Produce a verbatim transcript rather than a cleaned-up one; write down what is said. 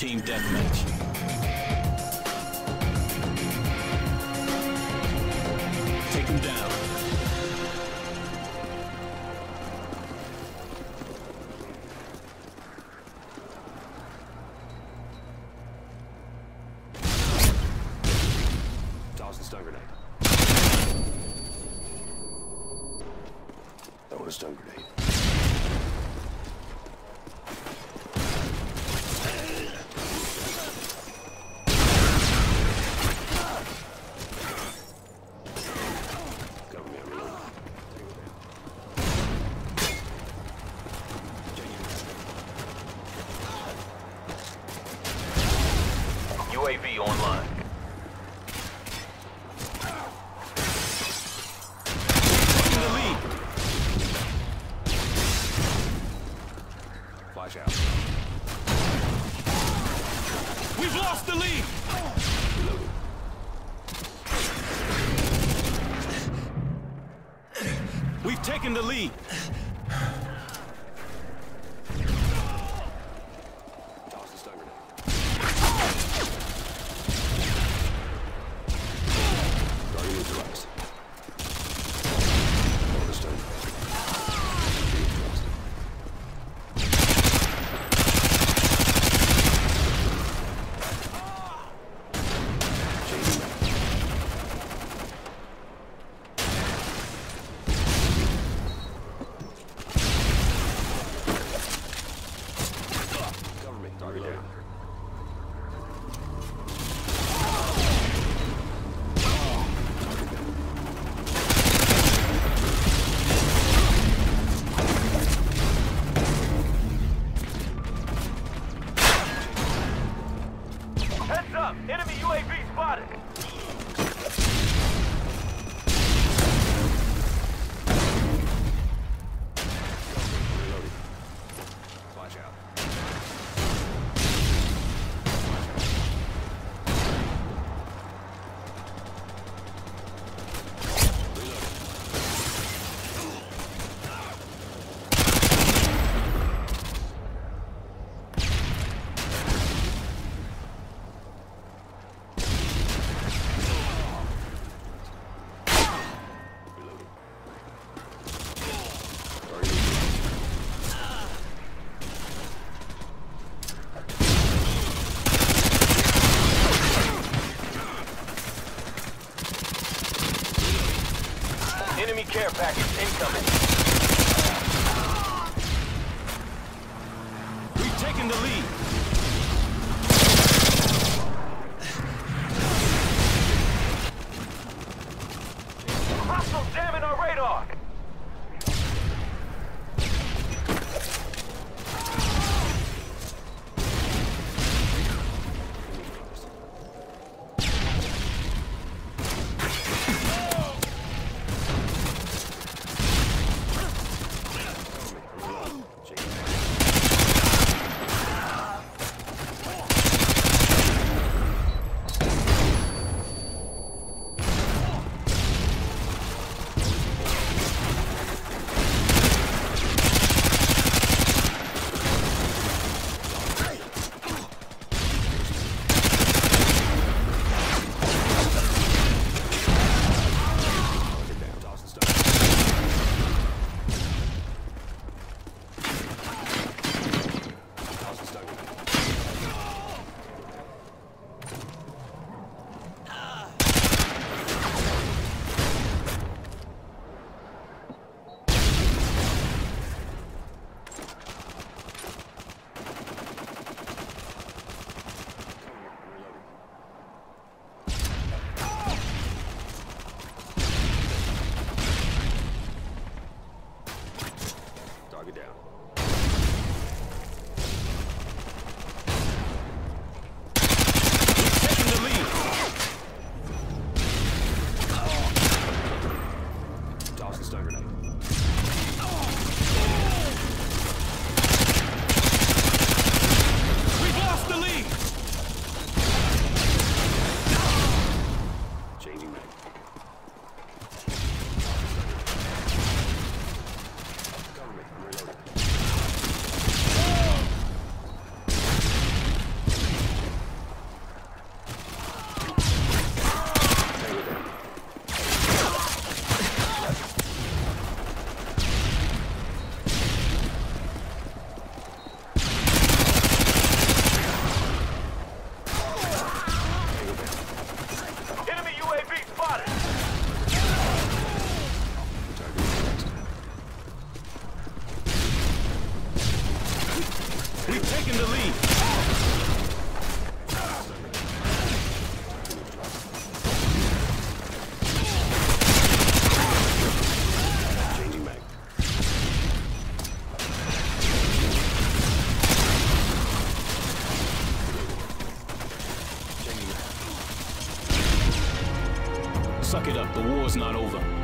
Team Deathmatch. Take him down. Toss the stun grenade. That was a stun grenade. U A V online. In the lead. Flash out. We've lost the lead. We've taken the lead. Enemy U A V spotted. Reloading. Flash out. Enemy care package incoming. We've taken the lead. Hostile jamming our radar. war's not over.